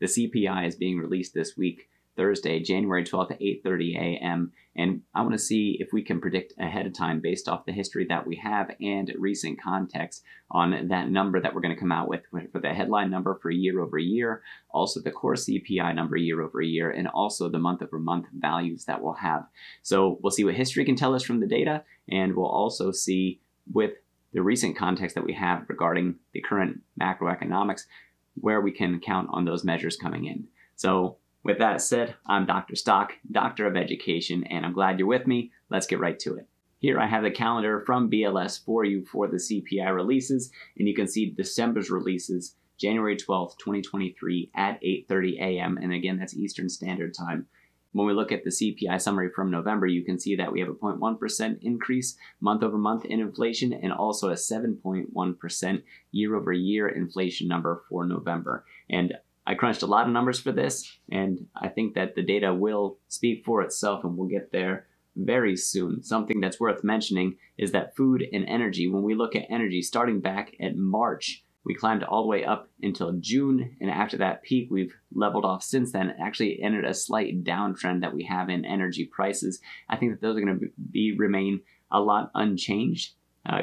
The CPI is being released this week, Thursday, January 12th at 8:30 a.m. And I want to see if we can predict ahead of time based off the history that we have and recent context on that number that we're going to come out with for the headline number for year over year, also the core CPI number year over year, and also the month over month values that we'll have. So we'll see what history can tell us from the data, and we'll also see with the recent context that we have regarding the current macroeconomics where we can count on those measures coming in. So with that said, I'm Dr. Stock, Doctor of Education, and I'm glad you're with me. Let's get right to it. Here I have the calendar from BLS for you for the CPI releases, and you can see December's releases, January 12th, 2023 at 8:30 a.m. And again, that's Eastern Standard Time. When we look at the CPI summary from November, you can see that we have a 0.1% increase month over month in inflation and also a 7.1% year over year inflation number for November. And I crunched a lot of numbers for this, and I think that the data will speak for itself and we'll get there very soon. Something that's worth mentioning is that food and energy, when we look at energy starting back at March, we climbed all the way up until June, and after that peak, we've leveled off since then. It actually entered a slight downtrend that we have in energy prices. I think that those are going to remain a lot unchanged.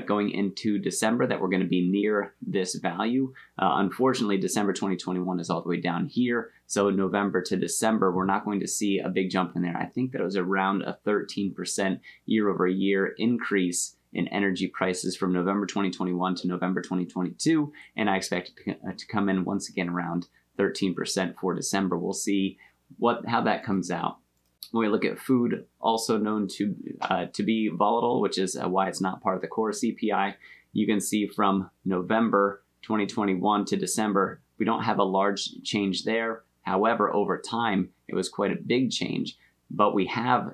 Going into December, that we're going to be near this value. Unfortunately, December 2021 is all the way down here. So November to December, we're not going to see a big jump in there. I think that it was around a 13% year over year increase in energy prices from November 2021 to November 2022. And I expect it to come in once again around 13% for December. We'll see how that comes out. When we look at food, also known to be volatile, which is why it's not part of the core CPI, you can see from November 2021 to December, we don't have a large change there. However, over time, it was quite a big change, but we have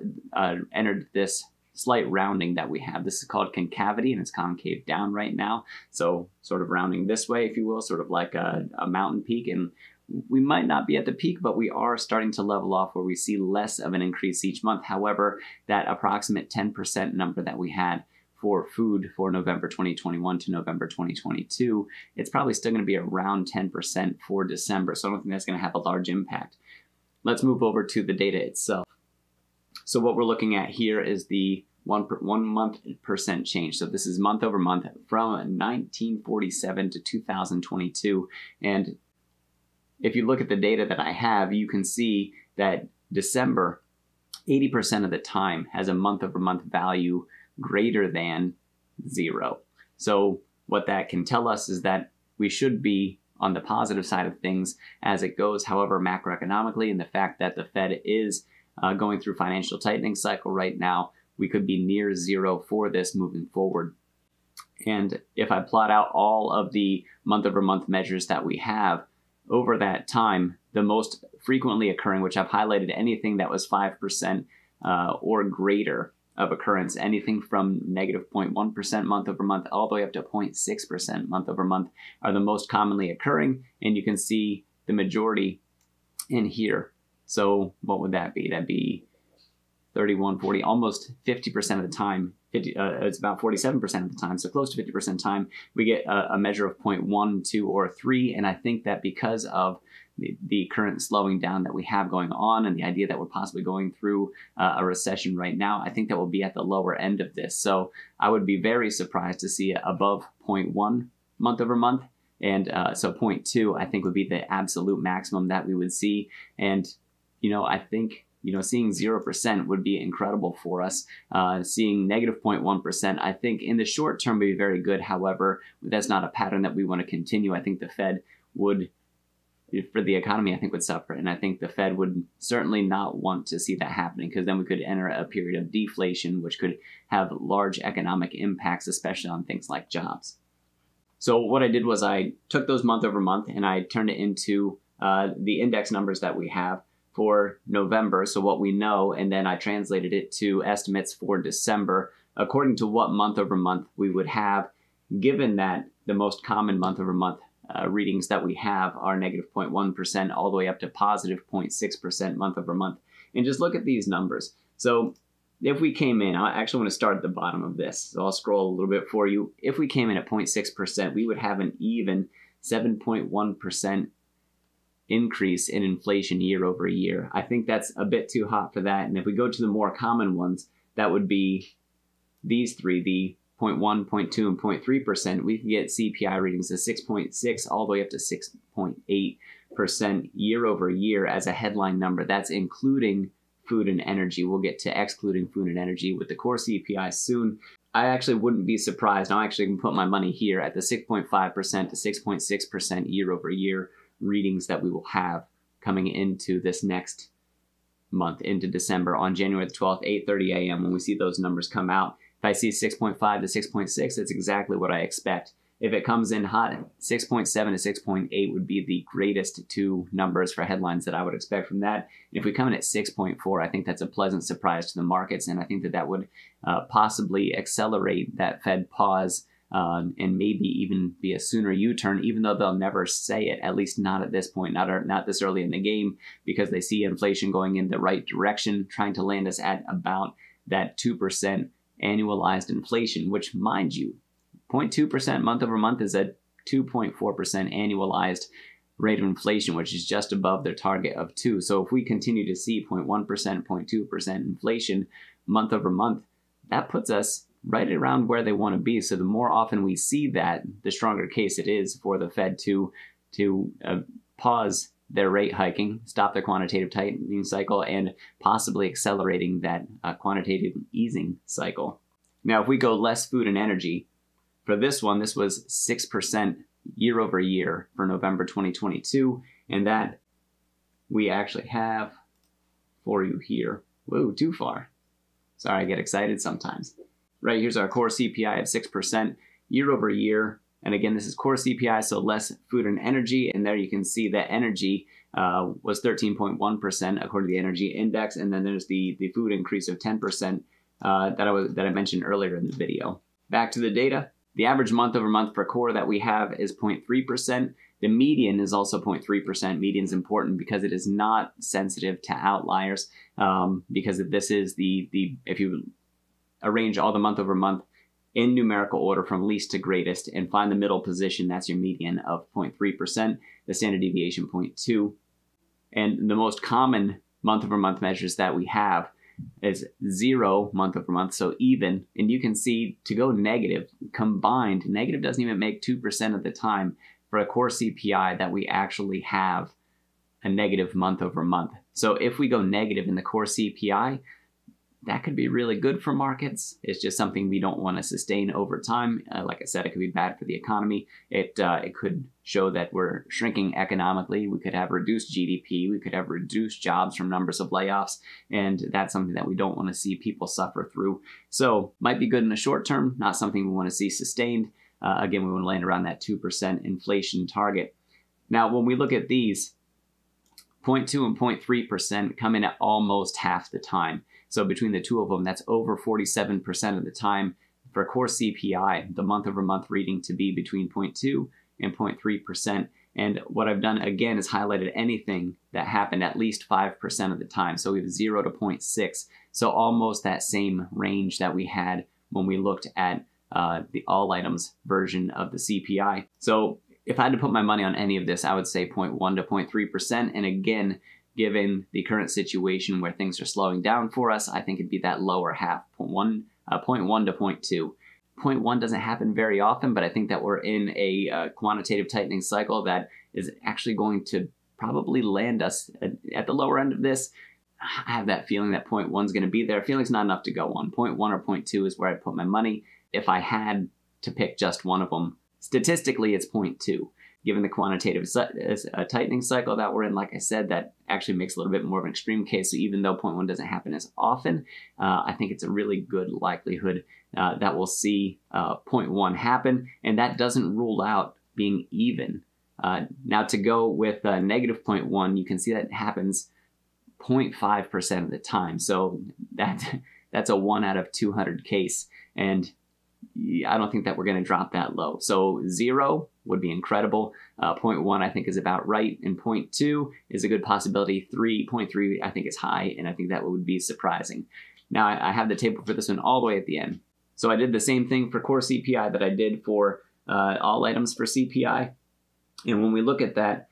entered this slight rounding that we have. This is called concavity, and it's concave down right now. So sort of rounding this way, if you will, sort of like a mountain peak. And we might not be at the peak, but we are starting to level off where we see less of an increase each month. However, that approximate 10% number that we had for food for November 2021 to November 2022, it's probably still going to be around 10% for December. So I don't think that's going to have a large impact. Let's move over to the data itself. So what we're looking at here is the one month percent change. So this is month over month from 1947 to 2022. And if you look at the data that I have, you can see that December, 80% of the time has a month over month value greater than 0. So what that can tell us is that we should be on the positive side of things as it goes. However, macroeconomically, and the fact that the Fed is going through financial tightening cycle right now, we could be near 0 for this moving forward. And if I plot out all of the month over month measures that we have over that time, the most frequently occurring, which I've highlighted, anything that was 5% or greater of occurrence, anything from negative 0.1% month over month all the way up to 0.6% month over month are the most commonly occurring. And you can see the majority in here. So what would that be? That'd be 31, 40, almost 50% of the time. It's about 47% of the time, so close to 50% time, we get a measure of 0.1, 2, or 3. And I think that because of the current slowing down that we have going on and the idea that we're possibly going through a recession right now, I think that we'll be at the lower end of this. So I would be very surprised to see it above 0.1 month over month. And so 0.2, I think, would be the absolute maximum that we would see. And, you know, I think, you know, seeing 0% would be incredible for us. Seeing negative 0.1%, I think in the short term would be very good. However, that's not a pattern that we want to continue. I think the Fed would, for the economy, I think would suffer. And I think the Fed would certainly not want to see that happening, because then we could enter a period of deflation, which could have large economic impacts, especially on things like jobs. So what I did was I took those month over month and I turned it into the index numbers that we have for November, so what we know, and then I translated it to estimates for December according to what month over month we would have, given that the most common month over month readings that we have are negative 0.1% all the way up to positive 0.6% month over month. And just look at these numbers. So if we came in, I actually want to start at the bottom of this, so I'll scroll a little bit for you. If we came in at 0.6%, we would have an even 7.1% increase in inflation year over year. I think that's a bit too hot for that. And if we go to the more common ones, that would be these three, the 0.1, 0.2, and 0.3%. We can get CPI readings of 6.6 all the way up to 6.8% year over year as a headline number. That's including food and energy. We'll get to excluding food and energy with the core CPI soon. I actually wouldn't be surprised. I actually can put my money here at the 6.5% to 6.6% year over year readings that we will have coming into this next month, into December, on January the 12th, 8:30 a.m. when we see those numbers come out. If I see 6.5 to 6.6, that's exactly what I expect. If it comes in hot, 6.7 to 6.8 would be the greatest two numbers for headlines that I would expect from that. And if we come in at 6.4, I think that's a pleasant surprise to the markets, and I think that that would possibly accelerate that Fed pause and maybe even be a sooner U-turn, even though they'll never say it, at least not at this point, not this early in the game, because they see inflation going in the right direction, trying to land us at about that 2% annualized inflation, which, mind you, 0.2% month over month is a 2.4% annualized rate of inflation, which is just above their target of 2. So if we continue to see 0.1%, 0.2% inflation month over month, that puts us right around where they want to be. So the more often we see that, the stronger case it is for the Fed to pause their rate hiking, stop their quantitative tightening cycle, and possibly accelerating that quantitative easing cycle. Now, if we go less food and energy, for this one, this was 6% year over year for November 2022, and that we actually have for you here. Whoa, too far. Sorry, I get excited sometimes. Right, here's our core CPI of 6% year over year. And again, this is core CPI, so less food and energy. And there you can see that energy was 13.1% according to the energy index. And then there's the food increase of 10% that I mentioned earlier in the video. Back to the data. The average month over month for core that we have is 0.3%. The median is also 0.3%. Median is important because it is not sensitive to outliers, because this is the if you arrange all the month over month in numerical order from least to greatest and find the middle position, that's your median of 0.3%, the standard deviation 0.2. And the most common month over month measures that we have is 0 month over month, so even, and you can see to go negative, combined, negative doesn't even make 2% of the time for a core CPI that we actually have a negative month over month. So if we go negative in the core CPI, that could be really good for markets. It's just something we don't want to sustain over time. Like I said, it could be bad for the economy. It could show that we're shrinking economically. We could have reduced GDP. We could have reduced jobs from numbers of layoffs. And that's something that we don't want to see people suffer through. So might be good in the short term, not something we want to see sustained. Again, we want to land around that 2% inflation target. Now, when we look at these, 0.2 and 0.3% come in at almost half the time. So between the two of them, that's over 47% of the time for core CPI, the month over month reading to be between 0.2 and 0.3%. And what I've done again is highlighted anything that happened at least 5% of the time. So we have 0 to 0.6. So almost that same range that we had when we looked at the all items version of the CPI. So if I had to put my money on any of this, I would say 0.1 to 0.3%. And again, given the current situation where things are slowing down for us, I think it'd be that lower half, 0.1 to 0.2. 0.1 doesn't happen very often, but I think that we're in a quantitative tightening cycle that is actually going to probably land us at the lower end of this. I have that feeling that 0.1 is going to be there. Feeling's not enough to go on. 0.1 or 0.2 is where I'd put my money if I had to pick just one of them. Statistically, it's 0.2. Given the quantitative tightening cycle that we're in, like I said, that actually makes a little bit more of an extreme case. So even though 0.1 doesn't happen as often, I think it's a really good likelihood that we'll see 0.1 happen. And that doesn't rule out being even. Now, to go with negative 0.1, you can see that it happens 0.5% of the time. So that's a 1 out of 200 case. And I don't think that we're going to drop that low. So 0 would be incredible. 0.1 I think is about right, and 0.2 is a good possibility. 3.3 I think is high, and I think that would be surprising. Now I have the table for this one all the way at the end. So I did the same thing for core CPI that I did for all items for CPI. And when we look at that,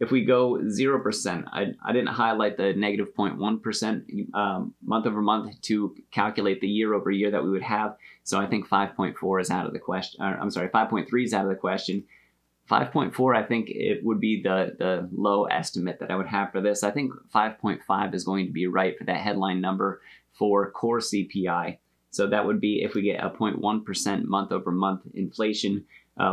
If we go 0%, I didn't highlight the negative 0.1% month over month to calculate the year over year that we would have. So I think 5.4 is out of the question. I'm sorry, 5.3 is out of the question. 5.4, I think it would be the low estimate that I would have for this. I think 5.5 is going to be right for that headline number for core CPI. So that would be if we get a 0.1% month over month inflation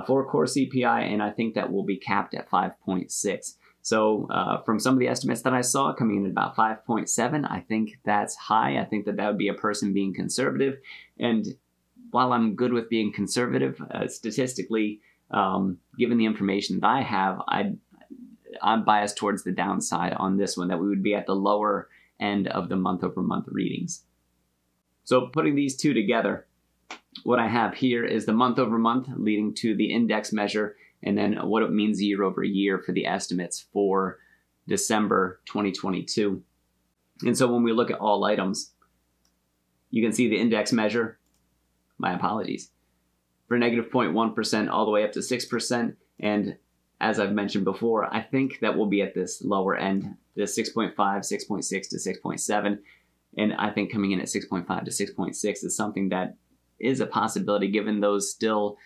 for core CPI, and I think that will be capped at 5.6. So from some of the estimates that I saw coming in at about 5.7, I think that's high. I think that would be a person being conservative. And while I'm good with being conservative, statistically, given the information that I have, I'm biased towards the downside on this one, that we would be at the lower end of the month over month readings. So putting these two together, what I have here is the month over month leading to the index measure, and then what it means year over year for the estimates for December 2022. And so when we look at all items, you can see the index measure, my apologies, for negative 0.1% all the way up to 6%. And as I've mentioned before, I think that we'll be at this lower end, the 6.5, 6.6 to 6.7. And I think coming in at 6.5 to 6.6 is something that is a possibility given those still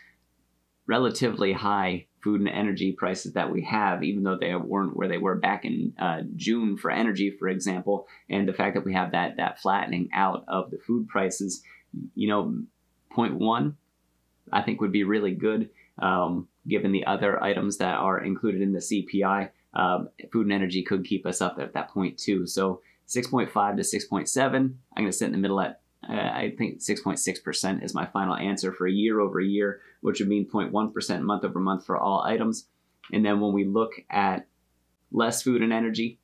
relatively high food and energy prices that we have, even though they weren't where they were back in June for energy, for example, and the fact that we have that flattening out of the food prices. You know, 0.1 I think would be really good given the other items that are included in the CPI. Food and energy could keep us up at that 0.2. So 6.5 to 6.7, I'm going to sit in the middle at I think 6.6% is my final answer for year over year, which would mean 0.1% month over month for all items. And then when we look at less food and energy,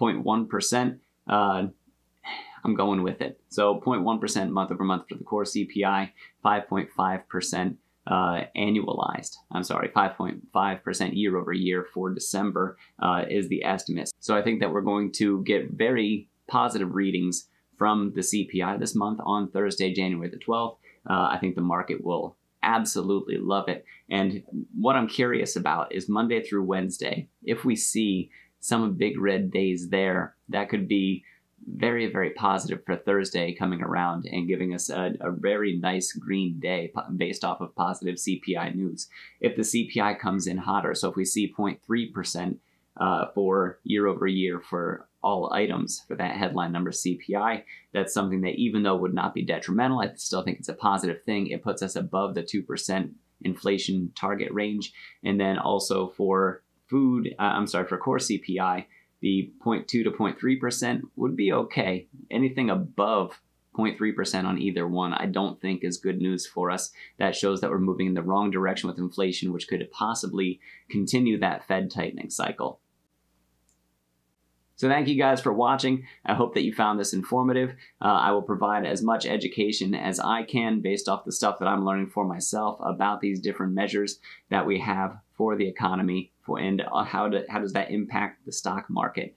0.1%, I'm going with it. So 0.1% month over month for the core CPI, 5.5% annualized. I'm sorry, 5.5% year over year for December is the estimate. So I think that we're going to get very positive readings from the CPI this month on Thursday, January the 12th. I think the market will absolutely love it. And what I'm curious about is Monday through Wednesday. If we see some big red days there, that could be very, very positive for Thursday coming around and giving us a very nice green day based off of positive CPI news. If the CPI comes in hotter, so if we see 0.3% for year over year for all items for that headline number CPI, that's something that even though would not be detrimental, I still think it's a positive thing. It puts us above the 2% inflation target range. And then also for food, for core CPI, the 0.2 to 0.3% would be okay. Anything above 0.3% on either one, I don't think is good news for us. That shows that we're moving in the wrong direction with inflation, which could possibly continue that Fed tightening cycle. So thank you guys for watching. I hope that you found this informative. I will provide as much education as I can based off the stuff that I'm learning for myself about these different measures that we have for the economy and how does that impact the stock market.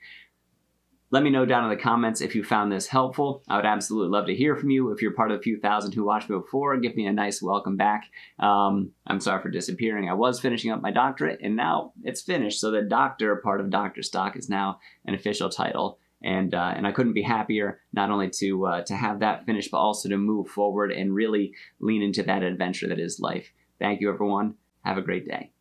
Let me know down in the comments if you found this helpful. I would absolutely love to hear from you. If you're part of the few thousand who watched me before, give me a nice welcome back. I'm sorry for disappearing. I was finishing up my doctorate, and now it's finished. So the doctor part of Dr. Stock is now an official title. And I couldn't be happier not only to have that finished, but also to move forward and really lean into that adventure that is life. Thank you, everyone. Have a great day.